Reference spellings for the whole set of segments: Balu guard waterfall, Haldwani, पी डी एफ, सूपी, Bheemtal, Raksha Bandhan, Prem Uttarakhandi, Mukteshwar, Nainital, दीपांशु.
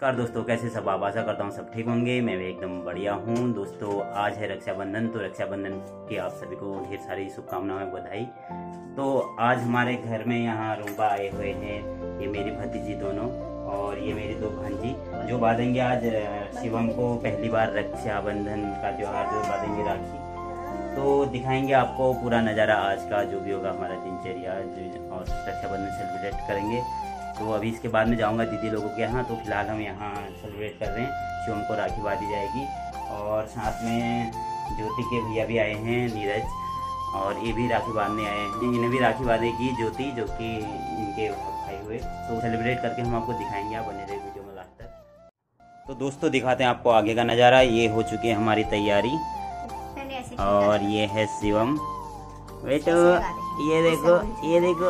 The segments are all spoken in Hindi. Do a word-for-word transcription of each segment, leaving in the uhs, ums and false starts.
नमस्कार दोस्तों, कैसे सब आप? आशा करता हूँ सब ठीक होंगे। मैं भी एकदम बढ़िया हूँ। दोस्तों आज है रक्षाबंधन, तो रक्षाबंधन की आप सभी को ढेर सारी शुभकामनाएं, बधाई। तो आज हमारे घर में यहाँ रूबा आए हुए हैं, ये मेरी भतीजी दोनों और ये मेरी दो भांजी, जो बांधेंगे आज शिवम को पहली बार रक्षाबंधन का त्यौहार, जो बांधेंगे राखी। तो दिखाएंगे आपको पूरा नज़ारा आज का, जो भी होगा हमारा दिनचर्या, और रक्षाबंधन सेलिब्रेट करेंगे। तो अभी इसके बाद में जाऊंगा दीदी लोगों के यहाँ। तो फिलहाल हम यहाँ सेलिब्रेट कर रहे हैं, शिवम को राखी बांधी जाएगी। और साथ में ज्योति के भैया भी आए हैं, नीरज, और ये भी राखी बांधने आए हैं। इन्हें भी राखी बांधेगी ज्योति, जो कि इनके भाई हुए। तो सेलिब्रेट करके हम आपको दिखाएंगे, आप बने रहिए वीडियो में लास्ट तक। तो दोस्तों दिखाते हैं आपको आगे का नज़ारा। ये हो चुकी है हमारी तैयारी, और ये है शिवम। बेटो ये देखो, ये देखो,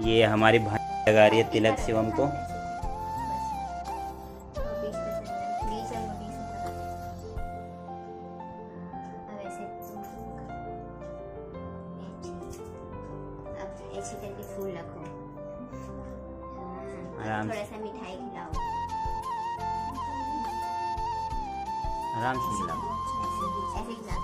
ये हमारी भाई लगा रही है तिलक शिवम को। आराम से मिठाई खिलाओ, आराम से खिलाओ, ऐसे खिलाओ।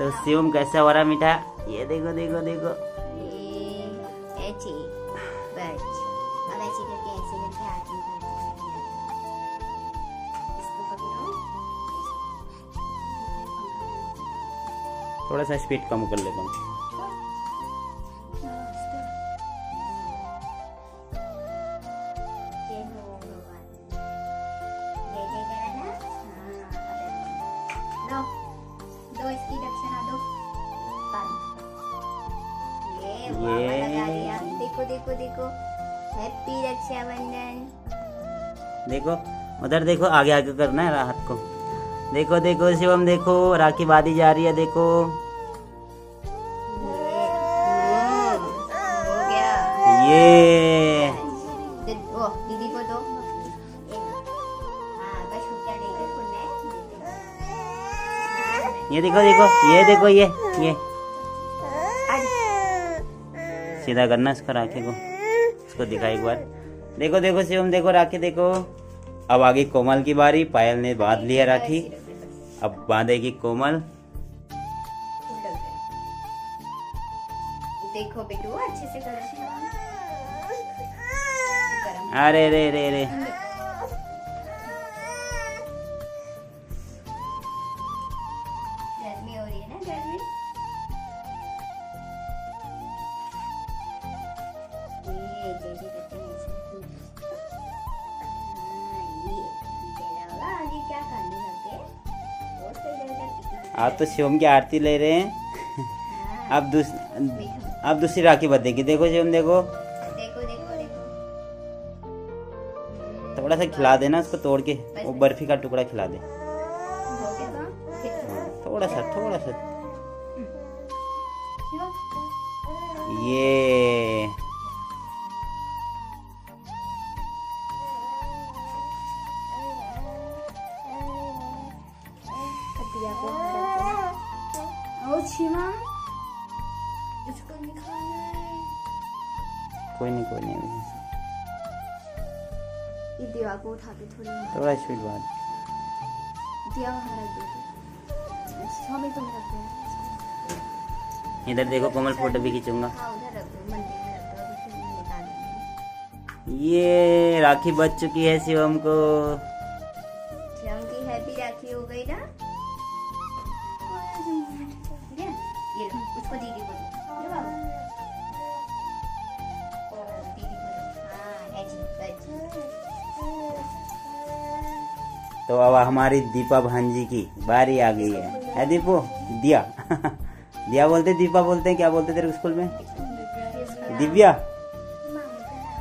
तो शिवम कैसा हो रहा मिठा? ये देखो देखो देखो, ये ऐसी बस, अब ऐसे करके ऐसे करके आगे इसको पकड़ो। थोड़ा सा स्पीड कम कर लेता हूँ। देखो देखो देखो, हैप्पी रक्षाबंधन। देखो उधर देखो, आगे आगे करना है हाथ को। देखो देखो शिवम, देखो राखी बांधी जा रही है। देखो ये वो दीदी को दो, ये देखो देखो, ये देखो, ये ये सीधा करना इसका, राखी को इसको दिखा एक बार। देखो देखो शिवम, देखो राखी, देखो। अब आगे कोमल की बारी, पायल ने बांध लिया राखी, अब बांधेगी कोमल। देखो बेटू अच्छे से करो। अरे रे रे रे, गर्मी हो रही है ना, गर्मी। आप तो शिवम की आरती ले रहे हैं। आप दूस, आप दूसरी राखी बंधेगी। देखो शिवम, देखो देखो देखो देखो, थोड़ा सा खिला देना उसको, तोड़ के वो बर्फी का टुकड़ा खिला दे, थोड़ा सा थोड़ा सा। ये इसको निकालना है। कोई नहीं कोई नहीं, ये दिया को उठा के थोड़ी थोड़ा स्पीड बाद दिया हमारा देखो। अच्छा मैं तुम रखते हैं इधर। देखो कोमल फोटो भी खींचूंगा। हां उधर रख दो, मंदिर में रख दो, फिर निकाल देंगे। ये राखी बच चुकी है शिवम को। शिवम की हैप्पी राखी हो गई ना। ये उसको दीदी को दो, दीदी को दो। हाँ, तो अब हमारी दीपा भांजी की बारी आ गई है। है दीपो, दिया दिया बोलते, दीपा बोलते हैं, क्या बोलते तेरे स्कूल में? दिव्या।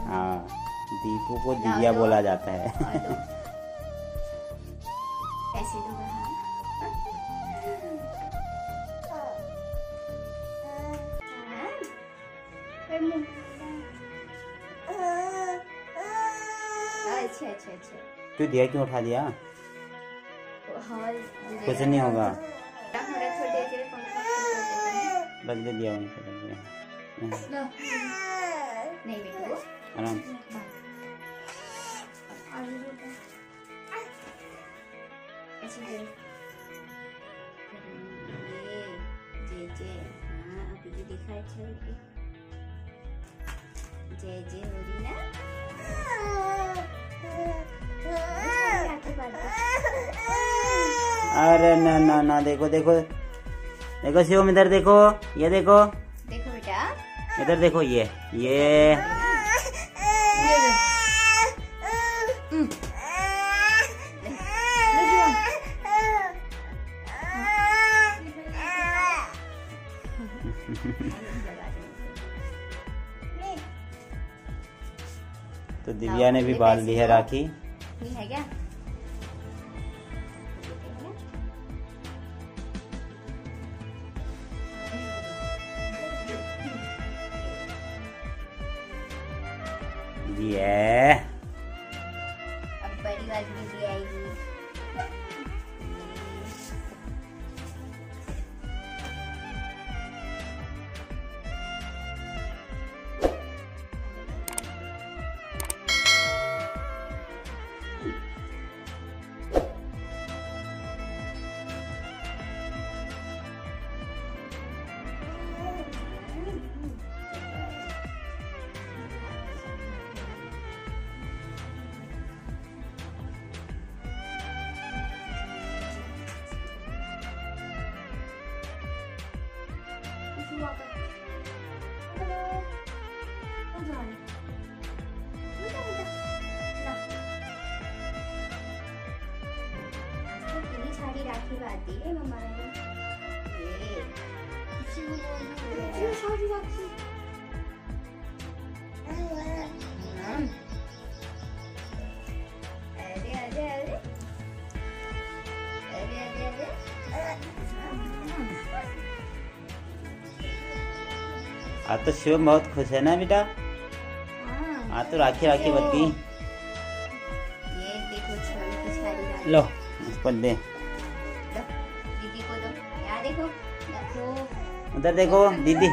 हाँ, दीपो को दिव्या बोला जाता है। अच्छा अच्छा अच्छा, तू दिया क्यों उठा दिया? कुछ नहीं होगा, बस दे दिया उनको। आराम। जय जय हो रही ना अरे ना ना ना देखो देखो देखो शिवम इधर देखो ये देखो देखो बेटा इधर देखो ये ये तो दिव्या ने भी बांध ली है राखी है क्या ये अब बड़ी वाली भी आएगी राखी है मम्मा ने ये किसी को ये सारी राखी अरे अरे अरे अरे अरे आज तो शिवम बहुत खुश है ना बेटा। आज तो राखी राखी बन गई। ये देखो छोटी की सारी राखी लो इसको दे उधर देखो दीदी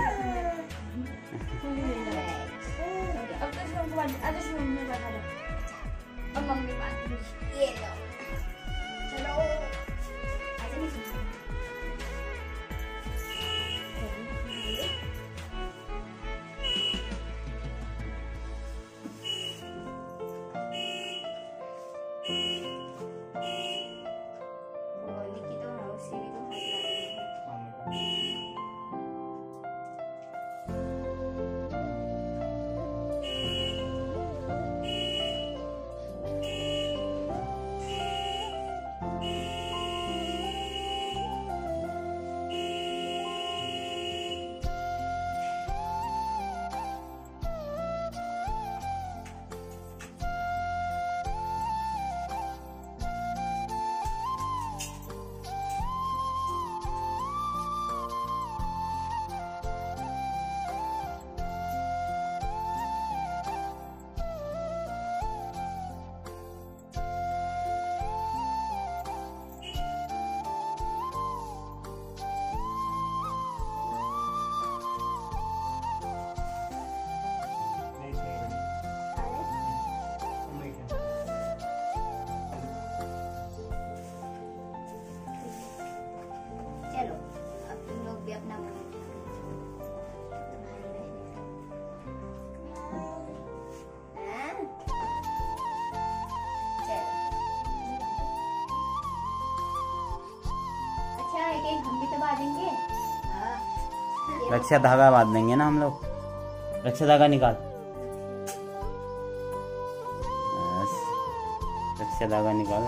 हम भी तो बांधेंगे रक्षा धागा बांध देंगे ना हम लोग। रक्षा धागा निकाल बस रक्षा धागा निकाल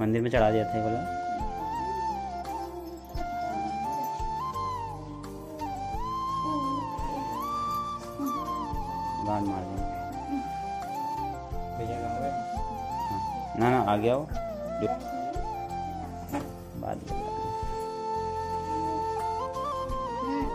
मंदिर में चढ़ा दिया था बोला मार ना ना आ गया वो बाद में हम्म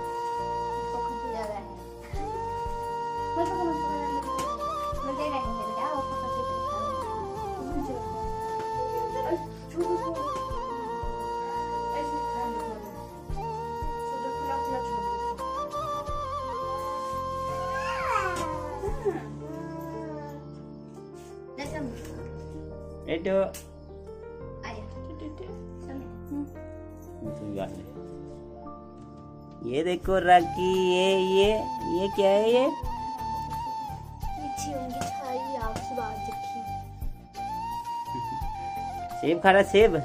एट ये देखो राखी, ये ये ये क्या है? ये सेब खा रहा, सेब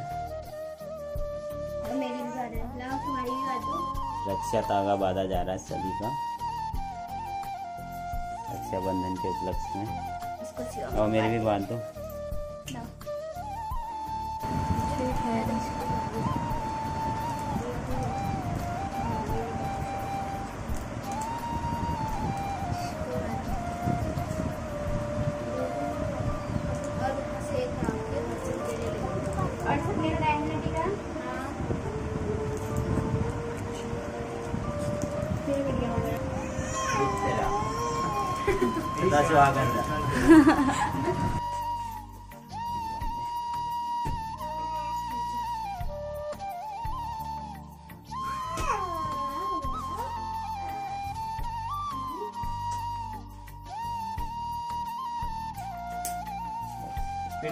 रक्षा तागा बाधा जा रहा है सभी का रक्षाबंधन के उपलक्ष्य में। और मेरे भी बांध दो।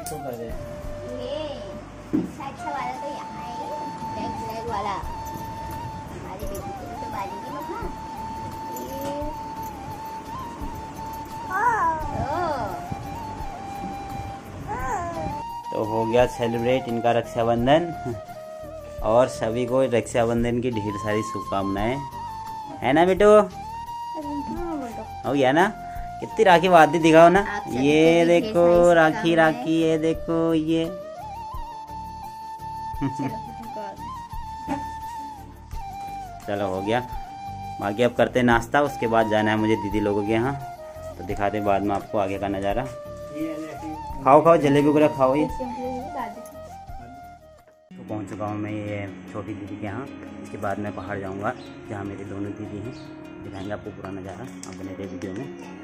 तो ये साथ वाला तो यहाँ है, बैक लेग वाला हमारी बेटी को तो बालेगी मत ना। ये तो हो गया सेलिब्रेट इनका रक्षाबंधन, और सभी को रक्षाबंधन की ढेर सारी शुभकामनाएं, है ना बेटो? हो गया ना? कितनी राखी बांधी दिखाओ ना। ये देखो राखी राखी, ये देखो ये चलो हो गया। बाकी अब करते हैं नाश्ता, उसके बाद जाना है मुझे दीदी लोगों के यहाँ, तो दिखाते बाद में आपको आगे का नज़ारा। खाओ खाओ जलेबी वगैरह खाओ। ये तो पहुँच चुका हूँ मैं ये छोटी दीदी के यहाँ, इसके बाद मैं पहाड़ जाऊँगा जहाँ मेरी दोनों दीदी हैं। दिखाएंगे आपको पूरा नज़ारा, आप बने रहिए वीडियो में।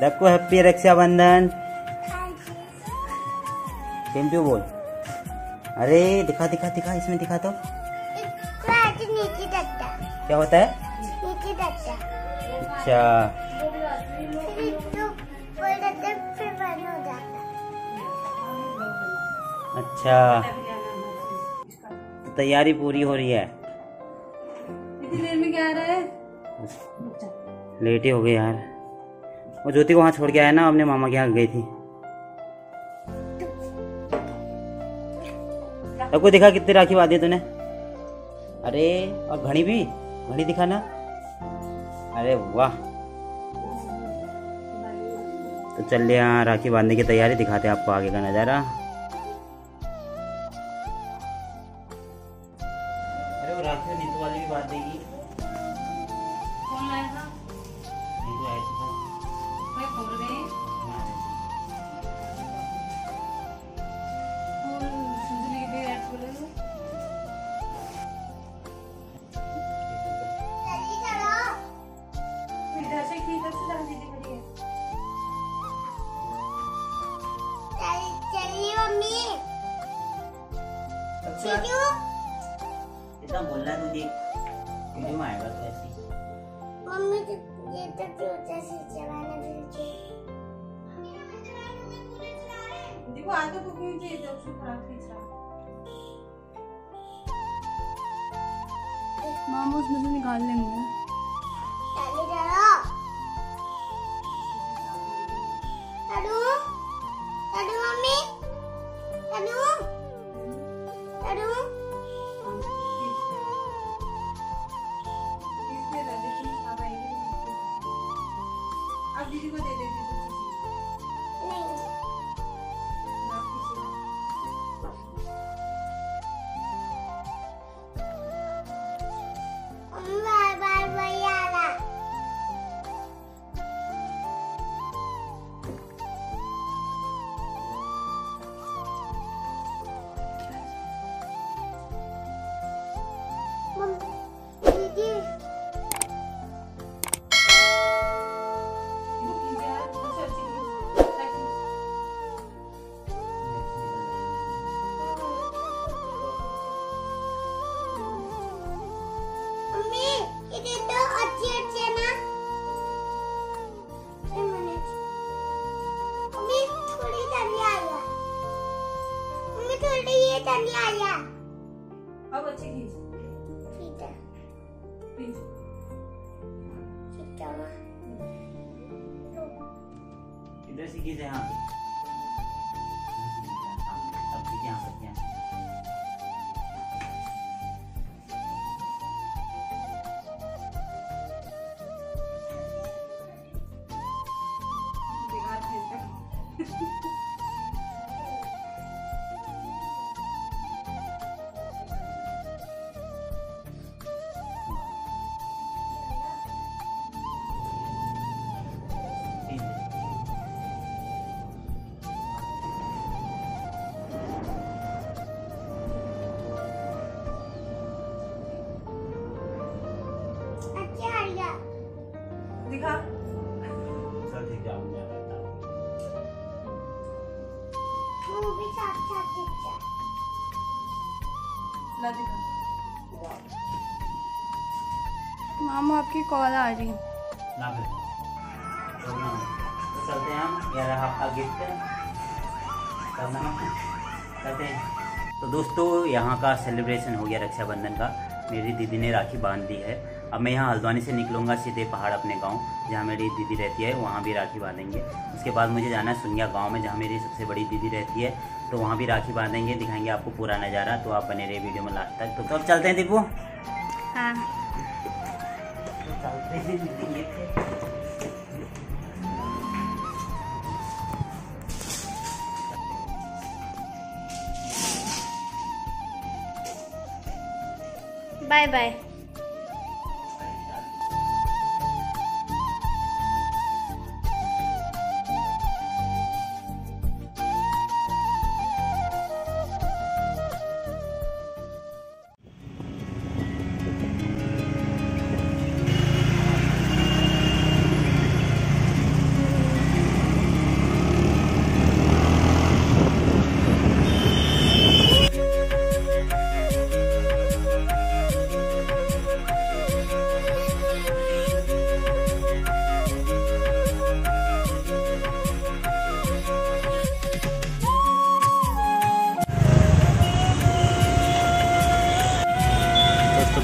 दक्कू हैप्पी रक्षाबंधन टेम्पू बोल। अरे दिखा दिखा दिखा, इसमें दिखा तो क्या होता है। अच्छा अच्छा तैयारी पूरी हो रही है। देर में क्या आ रहा है? लेट ही हो गए यार। वो ज्योति को वहाँ छोड़ के आया ना, अपने मामा के यहाँ गई थी। आपको दिखा कितनी राखी बांधी तूने? अरे और घड़ी भी, घड़ी दिखा ना। अरे वाह। तो चल यहाँ राखी बांधने की तैयारी, दिखाते हैं आपको आगे का नजारा। इतना बोलना है तुझे, वीडियो में आएगा तो ऐसी। मम्मी ये तो टूटा से चलाना भी देखो, आगे तो क्यों चाहिए जब से खराब खींच रहा। मामा उसमें से निकाल लेंगे। चले जाओ। अरू, अरू मम्मी, अरू, अरू। दीदी को दे दे अब अच्छे खींच इधर से खींचे। हाँ अब ठीक है। दिखा सर ठीक है। मुझे भी साथ साथ दिखा ला दिखा। मामा आपकी कॉल आ रही ना फिर तो चलते हैं हम। यार आपका गिफ्ट करना करते हैं। तो दोस्तों यहाँ का सेलिब्रेशन हो गया रक्षाबंधन का। मेरी दीदी ने राखी बांध दी है। अब मैं यहाँ हल्द्वानी से निकलूँगा सीधे पहाड़ अपने गांव जहाँ मेरी दीदी रहती है, वहाँ भी राखी बांधेंगे। उसके बाद मुझे जाना है सुनिया गांव में जहाँ मेरी सबसे बड़ी दीदी रहती है, तो वहाँ भी राखी बांधेंगे, दिखाएंगे आपको पूरा नज़ारा। तो आप बने रहे वीडियो में लास्ट तक। तो कब चलते हैं दीपू? हाँ तो चलते हैं दीदी। Bye bye.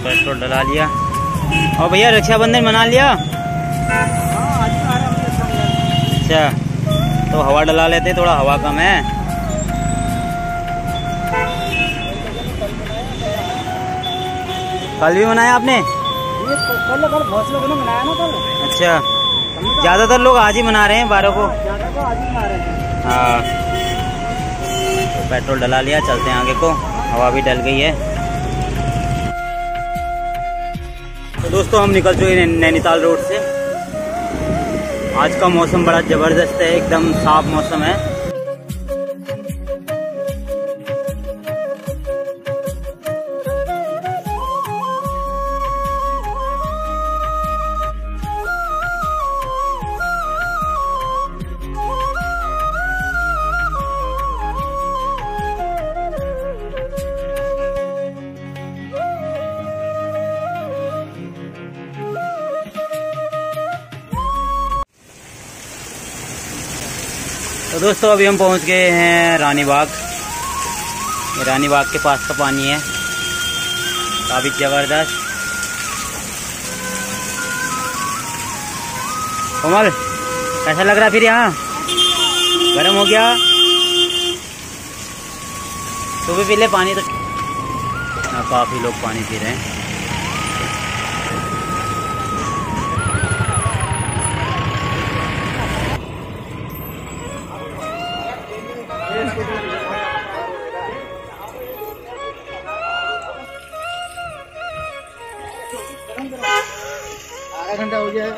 पेट्रोल डला लिया और भैया रक्षाबंधन मना लिया। अच्छा तो हवा डला लेते, थोड़ा हवा कम है। कल भी मनाया आपने? कल कल बहुत लोगों ने मनाया ना कल। अच्छा ज्यादातर लोग आज ही मना रहे हैं बारह को। हाँ तो पेट्रोल डला लिया, चलते हैं आगे को। हवा भी डल गई है। दोस्तों हम निकल चुके हैं नैनीताल रोड से। आज का मौसम बड़ा जबरदस्त है, एकदम साफ मौसम है। तो दोस्तों अभी हम पहुंच गए हैं रानी बाग। ये रानी बाग के पास का पानी है, काफी जबरदस्त। कोमल कैसा लग रहा फिर? यहाँ गर्म हो गया। सुबह पी ले पानी। तो काफी लोग पानी पी रहे हैं। आधा घंटा हो गया है।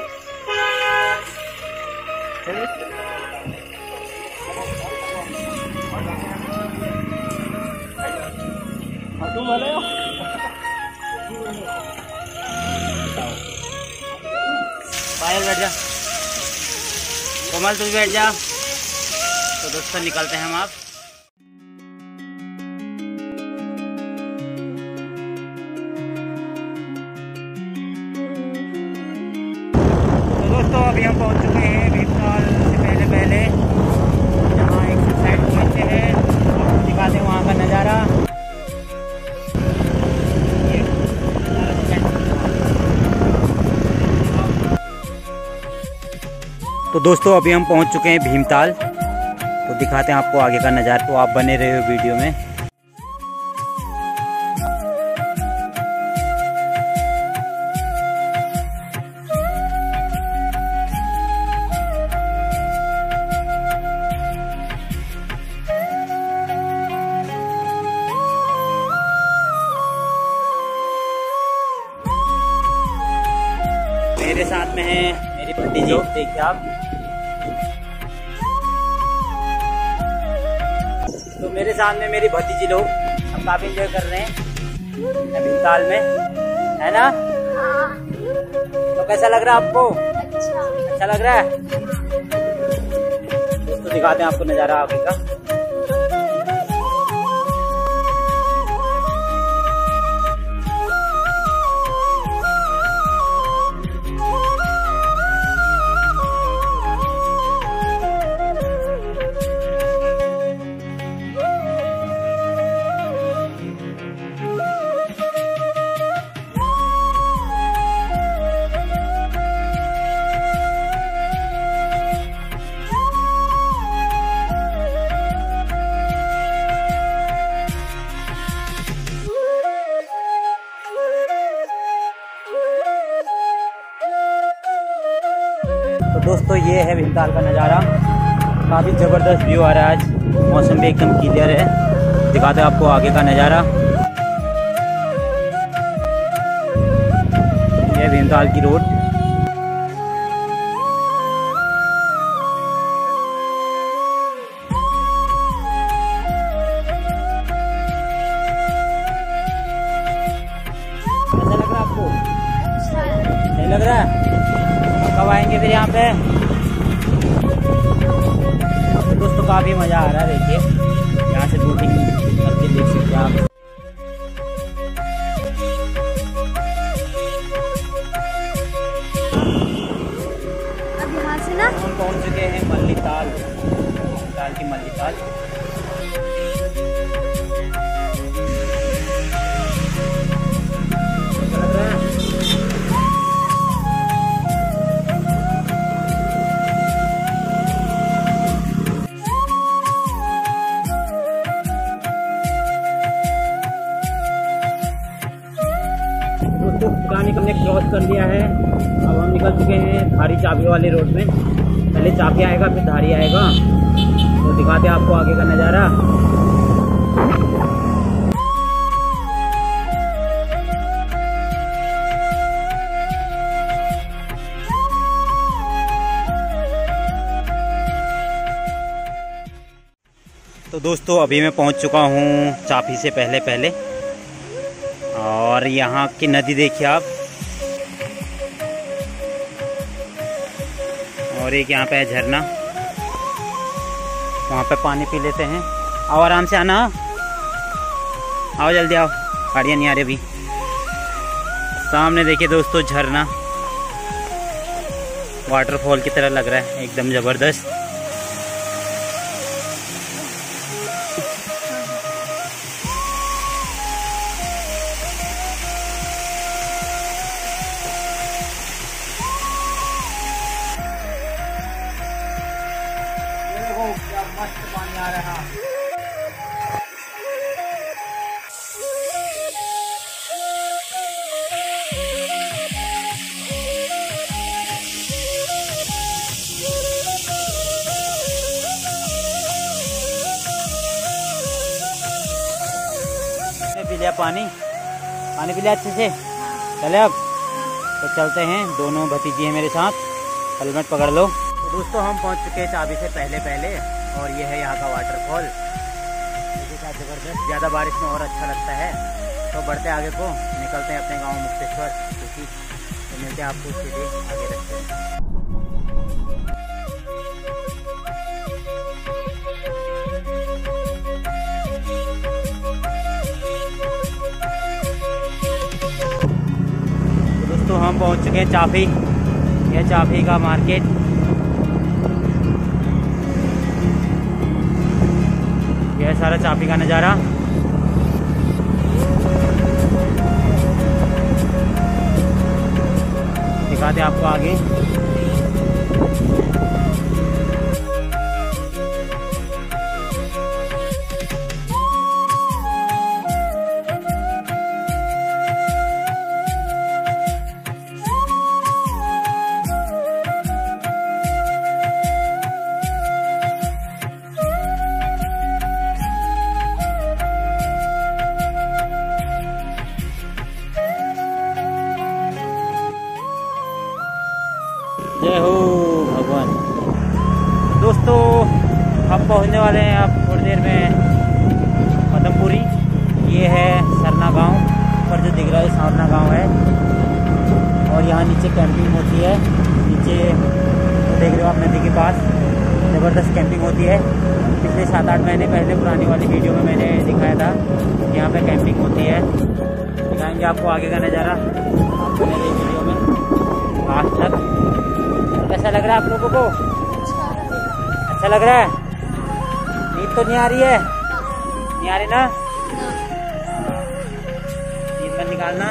पायल बैठ जा, कोमल तू बैठ जा। तो दोस्तों निकलते हैं हम। आप अभी हम पहुंच चुके हैं भीमताल से पहले पहले जहाँ एक साइड पहुंचे हैं। दिखाते हैं वहाँ का नज़ारा। तो दोस्तों अभी हम पहुंच चुके हैं भीमताल, तो दिखाते हैं आपको आगे का नज़ारा। तो आप बने रहे हो वीडियो में। मेरे साथ में है मेरी पति जी, देखिए आप। तो मेरे साथ में मेरी भतीजी लोग, हम काफी एंजॉय कर रहे हैं भीमताल में, है ना? तो कैसा लग रहा है आपको? अच्छा, अच्छा लग रहा है? दोस्तों दिखाते हैं आपको नजारा आगे का। दोस्तों ये है भीमताल का नज़ारा, काफ़ी ज़बरदस्त व्यू आ रहा है। आज मौसम भी एकदम क्लियर है। दिखाते हैं आपको आगे का नज़ारा। ये भीमताल की रोड। कैसा लग रहा है आपको? नहीं लग रहा है? कब आएंगे फिर यहाँ पे? तो दोस्तों काफी मजा आ रहा है। देखिए यहाँ से बोटिंग करके देख सकते हैं आप। अब यहाँ से ना हम पहुँच चुके हैं मल्लीताल, भीमताल की मल्लीताल। पुरानी हमने क्रॉस कर लिया है, अब हम निकल चुके हैं धारी चाबी वाले रोड में। पहले चाबी आएगा फिर धारी आएगा। तो दिखाते हैं आपको आगे का नज़ारा। तो दोस्तों अभी मैं पहुंच चुका हूं चाबी से पहले पहले, और यहाँ की नदी देखिए आप। और एक यहाँ पे है झरना, वहाँ पे पानी पी लेते हैं। आओ आराम से आना, आओ जल्दी आओ, गाड़ियाँ नहीं आ रही अभी। सामने देखिए दोस्तों झरना, वाटरफॉल की तरह लग रहा है, एकदम ज़बरदस्त। पानी आ रहा है। पी लिया पानी, पानी पी लिया अच्छे से। चले अब तो चलते हैं, दोनों भतीजी हैं मेरे साथ। हेलमेट पकड़ लो। दोस्तों हम पहुंच चुके हैं चाबी से पहले पहले, और ये है यहाँ का वाटरफॉल। मुझे क्या ज़बरदस्त, ज़्यादा बारिश में और अच्छा लगता है। तो बढ़ते आगे को, निकलते हैं अपने गांव मुक्तेश्वर। क्योंकि तो मिलते हैं आपको सीधे आगे रखते हैं। तो दोस्तों हम पहुंच चुके हैं चाबी। यह चाबी का मार्केट। यह सारा चाबी का नज़ारा। दिखाते हैं आपको आगे। जय हो भगवान। दोस्तों हम पहुंचने वाले हैं आप थोड़ी देर में मदमपुरी। ये है सरना गांव, पर जो दिख रहा है सरना गांव है, और यहाँ नीचे कैंपिंग होती है। नीचे देख रहे हो आप नदी के पास ज़बरदस्त कैंपिंग होती है। पिछले सात आठ महीने पहले पुरानी वाली वीडियो में मैंने दिखाया था यहाँ पे कैंपिंग होती है। दिखाएंगे आपको आगे का नज़ारा आपको मेरे वीडियो में लास्ट तक। कैसा लग रहा है आप लोगों को? अच्छा लग रहा है? नींद तो नहीं आ रही है? नहीं आ रही ना? नींद पर निकालना।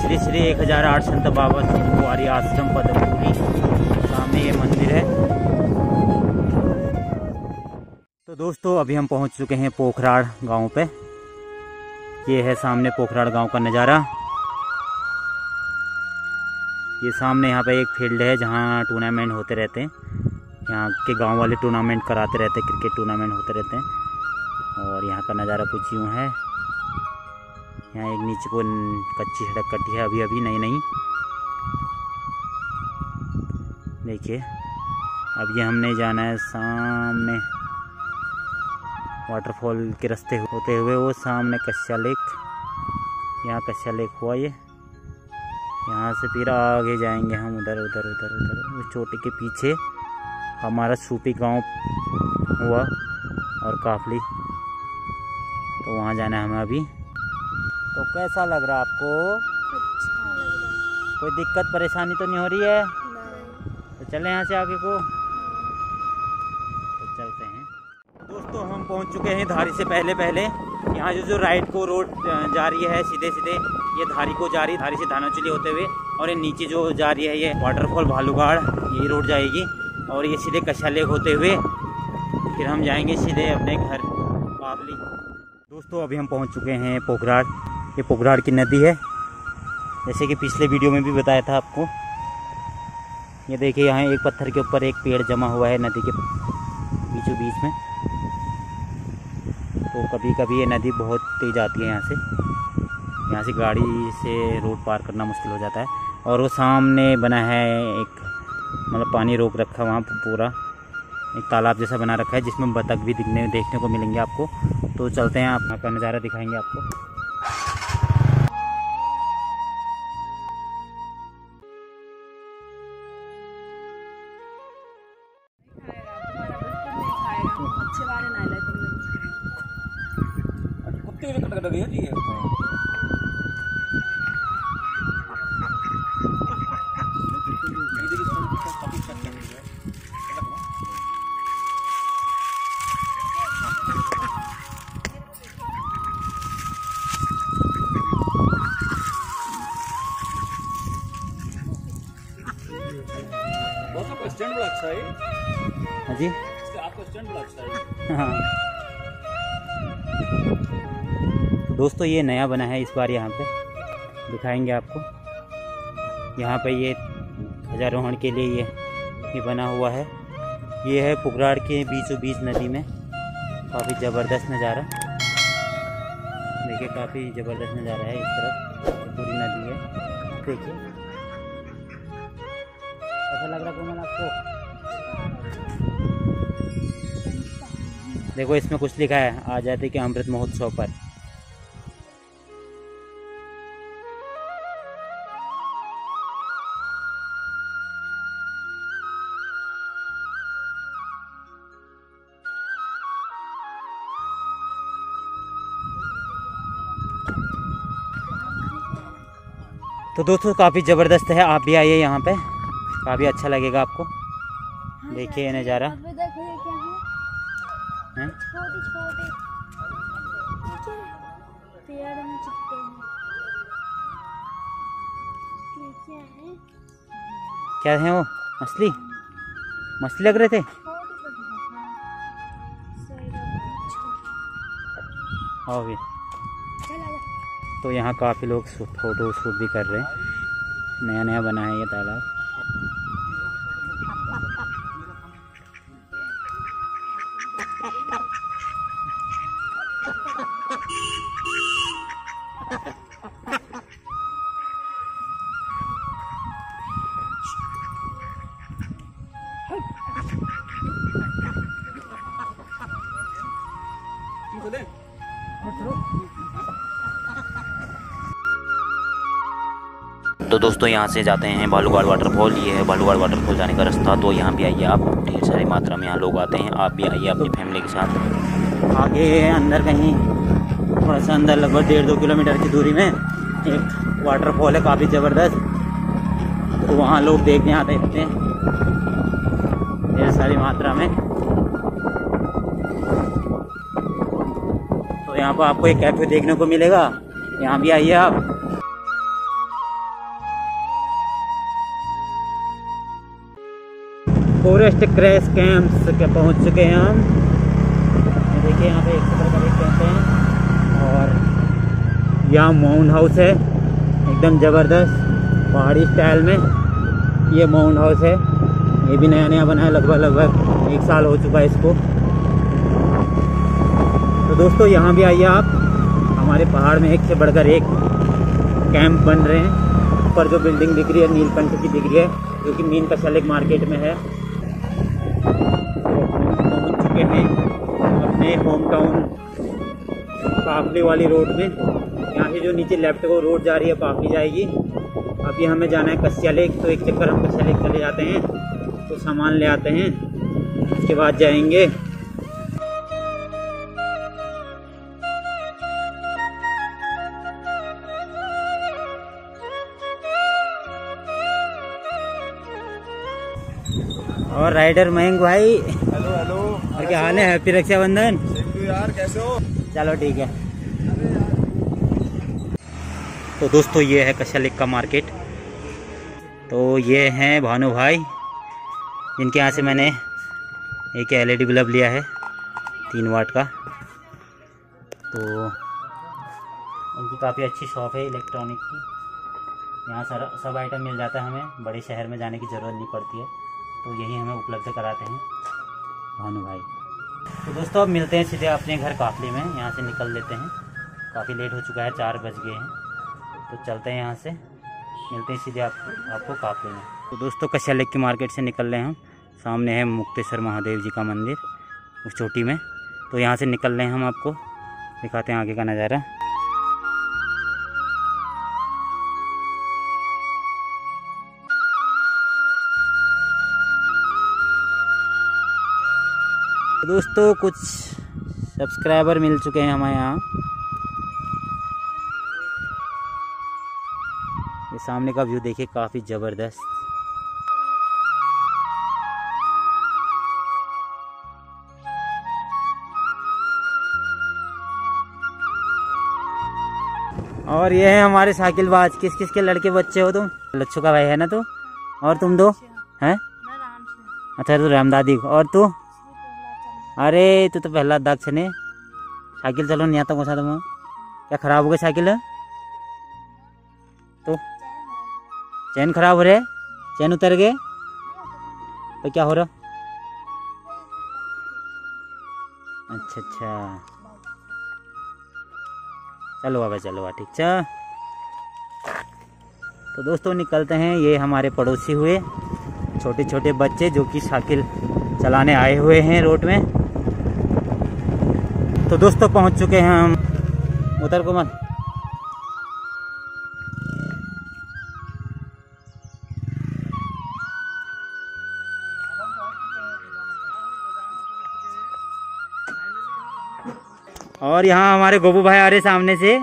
श्री श्री एक हज़ार आठ संत बाबा तिवारी आश्रम पदमपुरी, सामने ये मंदिर है। तो दोस्तों अभी हम पहुंच चुके हैं पोखराड़ गांव पे। ये है सामने पोखराड़ गांव का नज़ारा। ये सामने यहाँ पे एक फील्ड है जहाँ टूर्नामेंट होते रहते हैं। यहाँ के गांव वाले टूर्नामेंट कराते रहते हैं, क्रिकेट टूर्नामेंट होते रहते हैं। और यहाँ का नज़ारा कुछ यूँ है। यहाँ एक नीचे को कच्ची सड़क कटी है अभी अभी नई नई। देखिए अब ये हमने जाना है सामने वाटरफॉल के रास्ते होते हुए, वो सामने कश्या लेक, यहाँ कश्या लेक हुआ। ये यहाँ से फिर आगे जाएंगे हम उधर उधर उधर उधर। उस चोटी के पीछे हमारा सूपी गांव हुआ और काफली, तो वहाँ जाना है हमें अभी। तो कैसा लग रहा आपको? अच्छा लग रहा। कोई दिक्कत परेशानी तो नहीं हो रही है? तो चलें यहाँ से आगे को, तो चलते हैं। दोस्तों हम पहुँच चुके हैं धारी से पहले पहले। यहाँ जो जो राइट को रोड जा रही है सीधे सीधे, ये धारी को जा रही, धारी से धानाचुली होते हुए, और ये नीचे जो जा रही है ये वाटरफॉल भालूगाड़, यही रोड जाएगी। और ये सीधे कश्या लेक होते हुए फिर हम जाएंगे सीधे अपने घर काबली। दोस्तों अभी हम पहुँच चुके हैं पोखराड़। ये पोखराड़ की नदी है, जैसे कि पिछले वीडियो में भी बताया था आपको। ये देखिए यहाँ एक पत्थर के ऊपर एक पेड़ जमा हुआ है नदी के बीचों बीच में। तो कभी कभी ये नदी बहुत तेज आती है यहाँ से, यहाँ से गाड़ी से रोड पार करना मुश्किल हो जाता है। और वो सामने बना है एक, मतलब पानी रोक रखा है वहाँ पूरा, एक तालाब जैसा बना रखा है जिसमें बतख भी दिखने देखने को मिलेंगे आपको। तो चलते हैं, आप यहाँ का नज़ारा दिखाएंगे आपको। जी आपको स्टैंड बड़ा अच्छा है। हाँ दोस्तों ये नया बना है इस बार, यहाँ पे दिखाएंगे आपको। यहाँ पे ये ध्वजारोहण के लिए ये ये बना हुआ है। ये है पोखराड़ के बीचों बीच नदी में। काफ़ी ज़बरदस्त नज़ारा, देखिए काफ़ी ज़बरदस्त नज़ारा है। इस तरफ पूरी नदी है, देखिए ऐसा लग रहा है कोमल आपको। देखो इसमें कुछ लिखा है आज़ादी के अमृत महोत्सव पर। तो दोस्तों काफ़ी ज़बरदस्त है, आप भी आइए यहाँ पे, काफ़ी अच्छा लगेगा आपको। देखिए ये नज़ारा, छोटे छोटे पेड़ में चिपके हैं। क्या है क्या है वो? मछली मछली लग रहे थे। आओ फिर, तो यहाँ काफ़ी लोग फोटो शूट भी कर रहे हैं। नया नया बना है ये तालाब। दोस्तों यहाँ से जाते हैं बालूगाड़ वाटरफॉल। ये है बालूगाड़ वाटरफॉल जाने का रास्ता। तो यहाँ भी आइए आप, ढेर सारी मात्रा में यहाँ लोग आते हैं। आप भी आइए अपनी फैमिली के साथ। आगे अंदर कहीं थोड़ा सा अंदर लगभग डेढ़ दो किलोमीटर की दूरी में एक वाटरफॉल है काफ़ी ज़बरदस्त। तो वहाँ लोग देखने आते हैं ढेर सारी मात्रा में। तो यहाँ पर आपको एक कैफे देखने को मिलेगा, यहाँ भी आइए आप। फॉरेस्ट क्रैश कैंप्स के पहुँच चुके हैं हम। देखिए यहाँ पे एक सौ करीब कैंप हैं और यहाँ माउंट हाउस है एकदम ज़बरदस्त पहाड़ी स्टाइल में। ये माउंट हाउस है, ये भी नया नया बना है, लगभग लगभग एक साल हो चुका है इसको। तो दोस्तों यहाँ भी आइए आप। हमारे पहाड़ में एक से बढ़कर एक कैंप बन रहे हैं। ऊपर जो बिल्डिंग दिख रही है नीलकंठ की दिख रही है, जो कि मीन का सलेक मार्केट में है। पहुँच चुके हैं अपने होम टाउन पापली वाली रोड में। यहाँ से जो नीचे लेफ्ट को रोड जा रही है पापली जाएगी। अभी हमें जाना है कस्या लेक, तो एक चक्कर हम कस्या लेक चले जाते हैं, तो सामान ले आते हैं, उसके बाद जाएंगे। और राइडर मयंक भाई, हेलो हेलो, और क्या हाल है? हैप्पी रक्षाबंधन। थैंक यू यार, कैसे हो? चलो ठीक है। तो दोस्तों ये है कस्या लेक का मार्केट। तो ये हैं भानु भाई, जिनके यहाँ से मैंने एक एलईडी बल्ब लिया है तीन वाट का। तो उनकी काफ़ी अच्छी शॉप है इलेक्ट्रॉनिक की। यहाँ सारा सब आइटम मिल जाता है, हमें बड़े शहर में जाने की ज़रूरत नहीं पड़ती है। तो यही हमें उपलब्ध कराते हैं भानु भाई। तो दोस्तों अब मिलते हैं सीधे अपने घर काफली में। यहाँ से निकल लेते हैं, काफ़ी लेट हो चुका है, चार बज गए हैं। तो चलते हैं यहाँ से, मिलते हैं सीधे आप, आपको काफली में। तो दोस्तों कस्या लेक की मार्केट से निकल रहे हैं हम। सामने है मुक्तेश्वर महादेव जी का मंदिर उस चोटी में। तो यहाँ से निकल रहे हैं हम, आपको दिखाते हैं आगे का नज़ारा। दोस्तों कुछ सब्सक्राइबर मिल चुके हैं हमारे यहाँ। ये सामने का व्यू देखिए, काफ़ी ज़बरदस्त। और ये है हमारे साकिलबाज। किस किस के लड़के बच्चे हो तुम? लच्छू का भाई है ना तू, और तुम दो हैं? अच्छा तू रामदादी, और तू? अरे तू तो पहला दाग छने। साइकिल चलो नहीं आता घुसा, तुम क्या खराब हो गया साइकिल? तो चैन खराब हो रहे, चैन उतर गए तो क्या हो रहा? अच्छा अच्छा, चलो भाई चलो भाई, ठीक है। तो दोस्तों निकलते हैं। ये हमारे पड़ोसी हुए छोटे छोटे बच्चे जो कि साइकिल चलाने आए हुए हैं रोड में। तो दोस्तों पहुंच चुके हैं हम। उतर को मत। और यहाँ हमारे गोबू भाई आ रहे सामने से।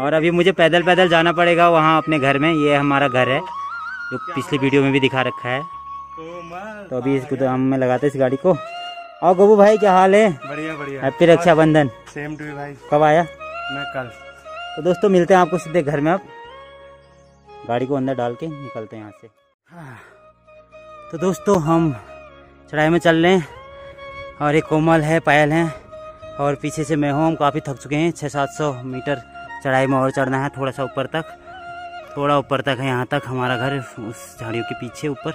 और अभी मुझे पैदल पैदल जाना पड़ेगा वहाँ अपने घर में। ये हमारा घर है जो पिछली वीडियो में भी दिखा रखा है। तो अभी इस गोदाम में लगाते इस गाड़ी को। और गोबू भाई क्या हाल है? बढ़िया बढ़िया। Happy Rakshabandhan. Same to you भाई। कब आया? मैं कल। तो दोस्तों मिलते हैं आपको सीधे घर में। आप गाड़ी को अंदर डाल के निकलते हैं यहाँ से। तो दोस्तों हम चढ़ाई में चल रहे हैं और एक कोमल है, पायल है और पीछे से मैं हूँ। हम काफ़ी थक चुके हैं, छः सात सौ मीटर चढ़ाई में और चढ़ना है, थोड़ा सा ऊपर तक। थोड़ा ऊपर तक है यहाँ तक हमारा घर, उस झाड़ियों के पीछे ऊपर।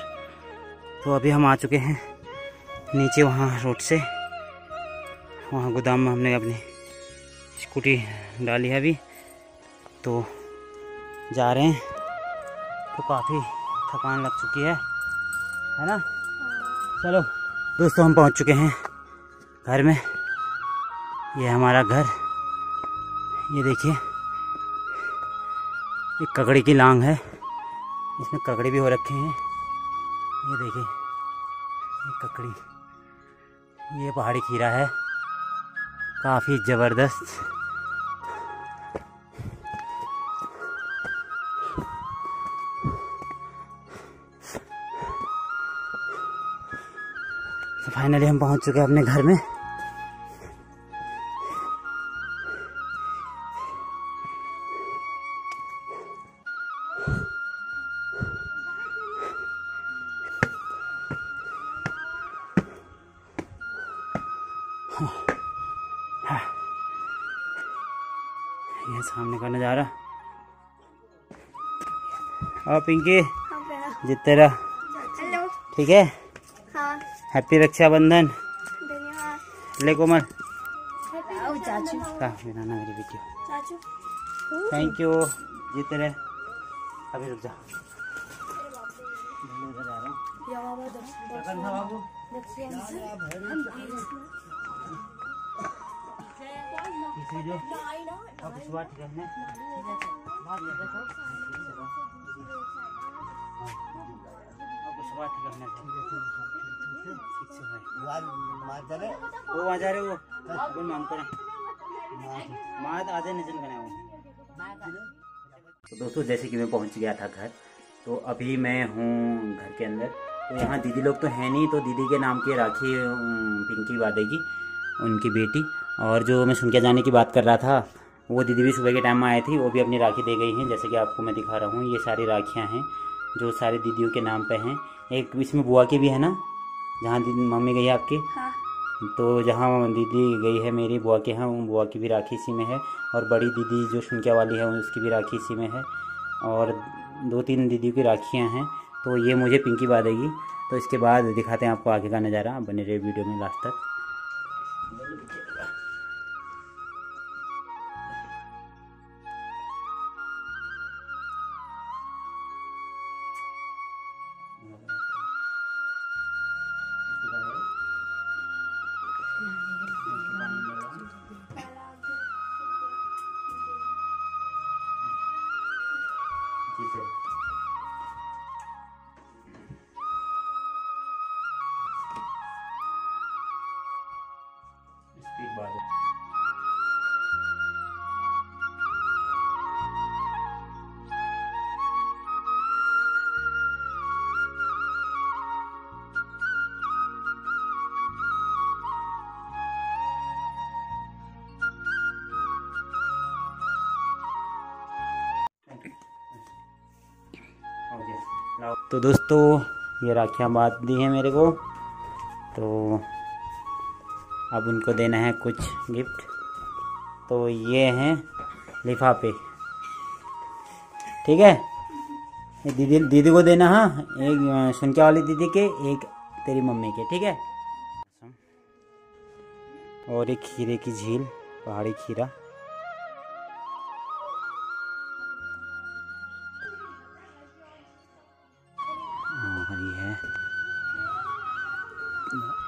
तो अभी हम आ चुके हैं नीचे, वहाँ रोड से। वहाँ गोदाम में हमने अपनी स्कूटी डाली है अभी, तो जा रहे हैं। तो काफ़ी थकान लग चुकी है, है ना? चलो दोस्तों हम पहुँच चुके हैं घर में। ये हमारा घर, ये देखिए ये ककड़ी की लांग है, इसमें ककड़ी भी हो रखे हैं। ये देखिए ये ककड़ी, ये पहाड़ी खीरा है, काफ़ी ज़बरदस्त। तो फाइनली हम पहुंच चुके हैं अपने घर में। ये सामने का नज़ारा। और पिंकी जितेरा ठीक है। हाँ। हैप्पी रक्षाबंधन। धन्यवाद। ले कोमल मेरी बेटी, थैंक यू जितेरा। अभी रुक जा, वो आ जा रहे, वो तो दोस्तों जैसे कि मैं पहुंच गया था घर, तो अभी मैं हूँ घर के अंदर। तो यहाँ दीदी लोग तो हैं नहीं, तो दीदी के नाम की राखी पिंकी बांधेगी, उनकी बेटी। और जो मैं सुन के जाने की बात कर रहा था, वो दीदी भी सुबह के टाइम में आई थी, वो भी अपनी राखी दे गई हैं। जैसे कि आपको मैं दिखा रहा हूँ, ये सारी राखियाँ हैं जो सारी दीदियों के नाम पे हैं। एक इसमें बुआ की भी है ना, जहाँ मम्मी गई है आपकी। हाँ। तो जहाँ दीदी गई है मेरी बुआ के, यहाँ बुआ की भी राखी इसी में है। और बड़ी दीदी जो सुनके वाली है उसकी भी राखी इसी में है। और दो तीन दीदियों की राखियाँ हैं, तो ये मुझे पिंकी बांधेगी। तो इसके बाद दिखाते हैं आपको आगे का नज़ारा, आप बने रहे वीडियो में लास्ट तक। तो दोस्तों ये राखियाँ बांध दी हैं मेरे को, तो अब उनको देना है कुछ गिफ्ट। तो ये हैं लिफाफे, ठीक है, दीदी दीदी को देना। हाँ, एक सुनके वाली दीदी के, एक तेरी मम्मी के, ठीक है। और एक खीरे की झील, पहाड़ी खीरा।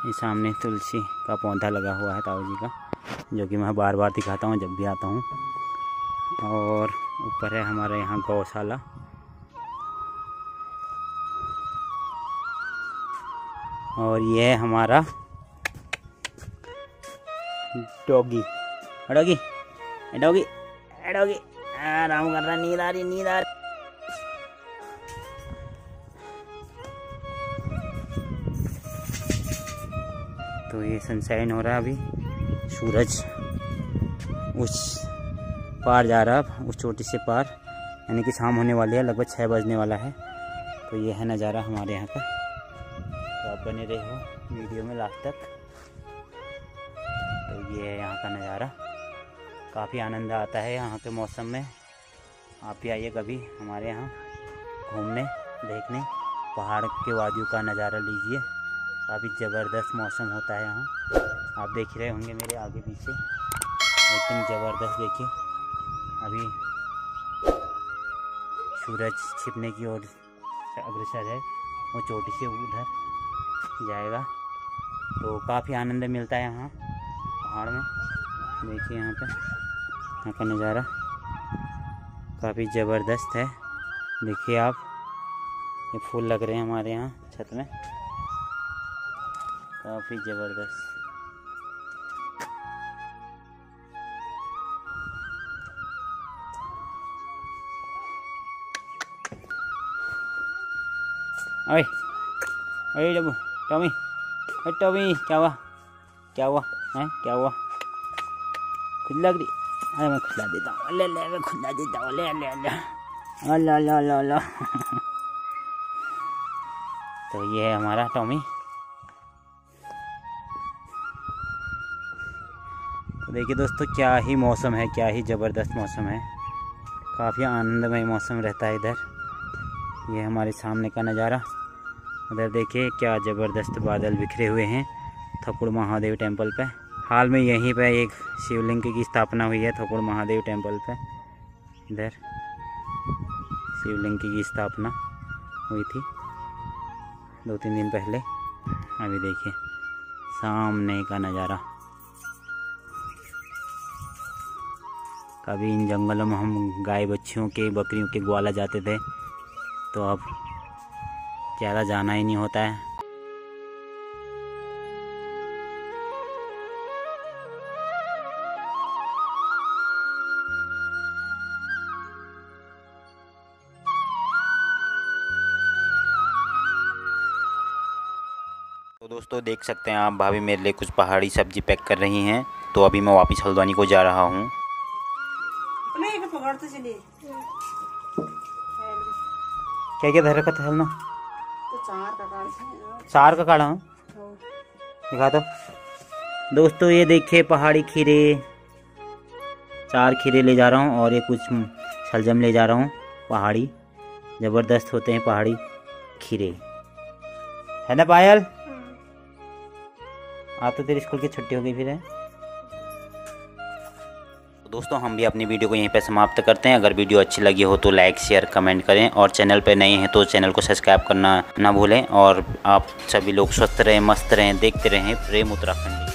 ये सामने तुलसी का पौधा लगा हुआ है ताऊ जी का, जो कि मैं बार बार दिखाता हूँ जब भी आता हूँ। और ऊपर है हमारे यहाँ गौशाला। और ये है हमारा डॉगी डॉगी डॉगी डॉगी, आराम कर रहा, नींद आ रही नींद आ रही। तो ये सनशाइन हो रहा है, अभी सूरज उस पार जा रहा, उस चोटी से पार, यानी कि शाम होने वाली है, लगभग छः बजने वाला है। तो ये है नज़ारा हमारे यहाँ का। तो आप बने रहे हो वीडियो में लास्ट तक। तो ये है यहाँ का नज़ारा, काफ़ी आनंद आता है यहाँ के मौसम में। आप भी आइए कभी हमारे यहाँ घूमने देखने, पहाड़ के वादियों का नज़ारा लीजिए। काफ़ी ज़बरदस्त मौसम होता है यहाँ, आप देख रहे होंगे मेरे आगे पीछे, एकदम ज़बरदस्त। देखिए अभी सूरज छिपने की ओर अग्रसर है, वो चोटी से उधर जाएगा। तो काफ़ी आनंद मिलता है यहाँ पहाड़ में। देखिए यहाँ पर यहाँ का नज़ारा काफ़ी ज़बरदस्त है। देखिए आप, ये फूल लग रहे हैं हमारे यहाँ छत में, काफ़ी ज़बरदस्त। अरे अरे डब्बू, टॉमी, अरे टॉमी, क्या हुआ क्या हुआ है क्या हुआ? खुद लग रही, अरे मैं खुदला देता हूँ, ले ले मैं खुदला देता हूँ, ले ले ले अल्लाह ला ला ला। तो ये है हमारा टॉमी। तो देखिए दोस्तों, क्या ही मौसम है, क्या ही ज़बरदस्त मौसम है, काफ़ी आनंदमय मौसम रहता है इधर। ये हमारे सामने का नज़ारा, उधर देखिए क्या ज़बरदस्त बादल बिखरे हुए हैं थकुड़ महादेव टेंपल पे। हाल में यहीं पे एक शिवलिंग की स्थापना हुई है थकुड़ महादेव टेंपल पे, इधर शिवलिंग की स्थापना हुई थी दो तीन दिन पहले। अभी देखिए सामने का नज़ारा। कभी इन जंगलों में हम गाय बच्चियों के, बकरियों के ग्वाला जाते थे, तो अब ज़्यादा जाना ही नहीं होता है। दोस्तों देख सकते हैं आप, भाभी मेरे लिए कुछ पहाड़ी सब्जी पैक कर रही हैं। तो अभी मैं वापस हल्द्वानी को जा रहा हूँ। क्या क्या धर रखा था? हलना चार का काढ़ा दिखा दो। दोस्तों ये देखिए पहाड़ी खीरे, चार खीरे ले जा रहा हूँ और ये कुछ शलजम ले जा रहा हूँ। पहाड़ी ज़बरदस्त होते हैं पहाड़ी खीरे, है ना पायल? आज तो तेरी स्कूल की छुट्टी हो गई फिर है। दोस्तों हम भी अपनी वीडियो को यहीं पे समाप्त करते हैं। अगर वीडियो अच्छी लगी हो तो लाइक, शेयर, कमेंट करें, और चैनल पे नए हैं तो चैनल को सब्सक्राइब करना ना भूलें। और आप सभी लोग स्वस्थ रहें, मस्त रहें, देखते रहें प्रेम उत्तराखंड।